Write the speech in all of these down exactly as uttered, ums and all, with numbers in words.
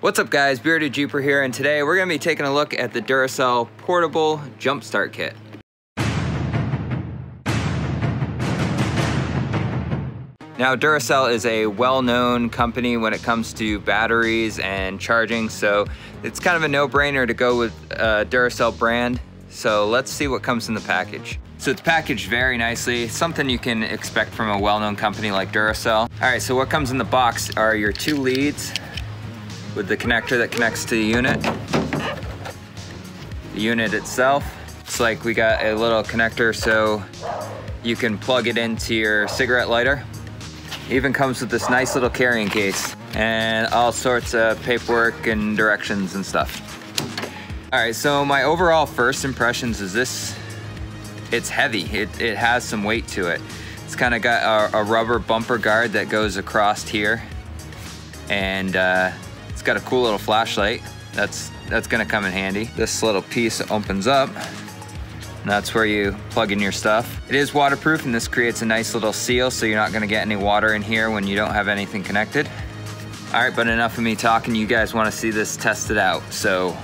What's up guys, Bearded Jeeper here, and today we're going to be taking a look at the Duracell Portable Jump Start Kit. Now Duracell is a well-known company when it comes to batteries and charging, so it's kind of a no-brainer to go with uh, Duracell brand. So let's see what comes in the package. So it's packaged very nicely, something you can expect from a well-known company like Duracell. Alright, so what comes in the box are your two leads with the connector that connects to the unit. The unit itself, it's like we got a little connector so you can plug it into your cigarette lighter. It even comes with this nice little carrying case and all sorts of paperwork and directions and stuff. All right, so my overall first impressions is this, it's heavy, it, it has some weight to it. It's kind of got a, a rubber bumper guard that goes across here, and uh, it's got a cool little flashlight. That's, that's gonna come in handy. This little piece opens up, and that's where you plug in your stuff. It is waterproof, and this creates a nice little seal, so you're not gonna get any water in here when you don't have anything connected. All right, but enough of me talking. You guys wanna see this tested out, so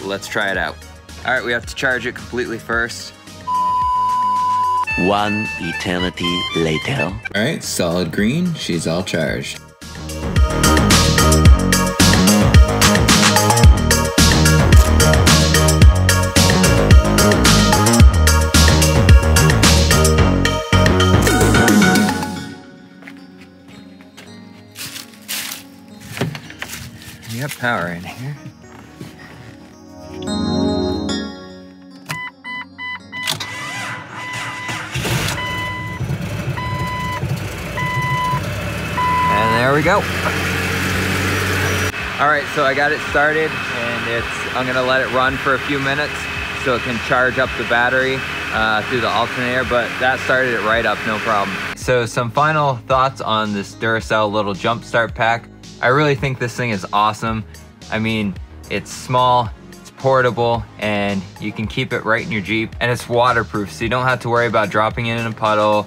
let's try it out. All right, we have to charge it completely first. One eternity later. All right, solid green, she's all charged. You got power in here. There we go. All right, so I got it started, and it's, I'm gonna let it run for a few minutes so it can charge up the battery uh, through the alternator, but that started it right up, no problem. So some final thoughts on this Duracell little jump start pack. I really think this thing is awesome. I mean, it's small, it's portable, and you can keep it right in your Jeep, and it's waterproof, so you don't have to worry about dropping it in a puddle,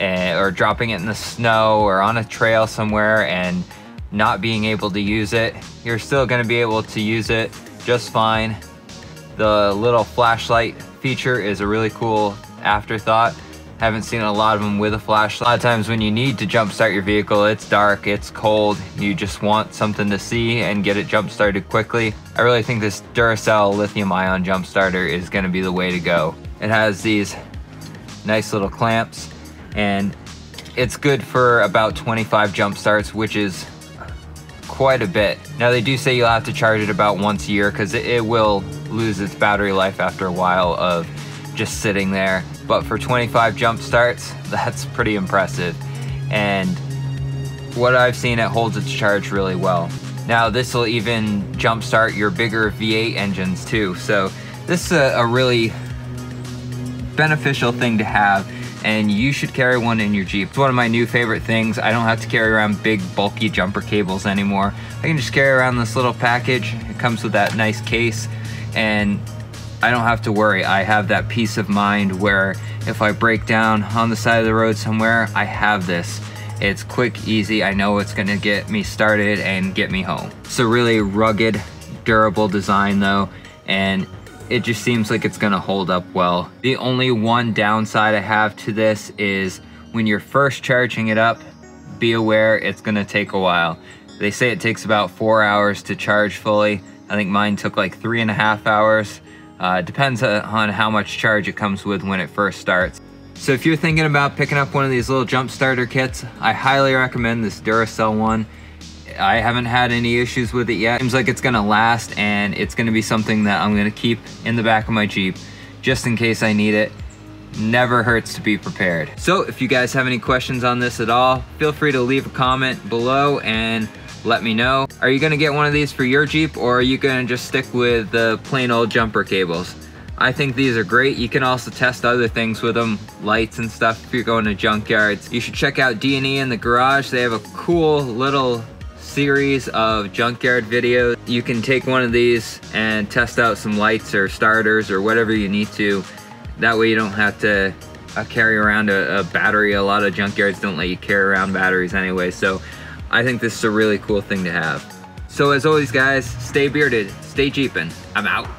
or dropping it in the snow or on a trail somewhere and not being able to use it. You're still gonna be able to use it just fine. The little flashlight feature is a really cool afterthought. Haven't seen a lot of them with a flashlight. A lot of times when you need to jumpstart your vehicle, it's dark, it's cold, you just want something to see and get it jumpstarted quickly. I really think this Duracell lithium ion jump starter is gonna be the way to go. It has these nice little clamps, and it's good for about twenty-five jump starts, which is quite a bit. Now they do say you'll have to charge it about once a year because it, it will lose its battery life after a while of just sitting there. But for twenty-five jump starts, that's pretty impressive. And what I've seen, it holds its charge really well. Now this will even jumpstart your bigger V eight engines too. So this is a, a really beneficial thing to have, and you should carry one in your Jeep. It's one of my new favorite things. I don't have to carry around big bulky jumper cables anymore. I can just carry around this little package. It comes with that nice case, and I don't have to worry. I have that peace of mind where if I break down on the side of the road somewhere, I have this. It's quick, easy. I know it's gonna get me started and get me home. It's a really rugged, durable design though, and it just seems like it's gonna hold up well. The only one downside I have to this is when you're first charging it up, be aware it's gonna take a while. They say it takes about four hours to charge fully. I think mine took like three and a half hours. Uh, depends on how much charge it comes with when it first starts. So if you're thinking about picking up one of these little jump starter kits, I highly recommend this Duracell one. I haven't had any issues with it yet. Seems like it's gonna last, and it's gonna be something that I'm gonna keep in the back of my Jeep just in case I need it. Never hurts to be prepared. So if you guys have any questions on this at all, feel free to leave a comment below and let me know. Are you gonna get one of these for your Jeep, or are you gonna just stick with the plain old jumper cables? I think these are great. You can also test other things with them, lights and stuff if you're going to junkyards. You should check out D and E In The Garage. They have a cool little series of junkyard videos. You can take one of these and test out some lights or starters or whatever you need to. That way you don't have to uh, carry around a, a battery. A lot of junkyards don't let you carry around batteries anyway, so I think this is a really cool thing to have. So as always guys, stay bearded, stay jeepin'. I'm out.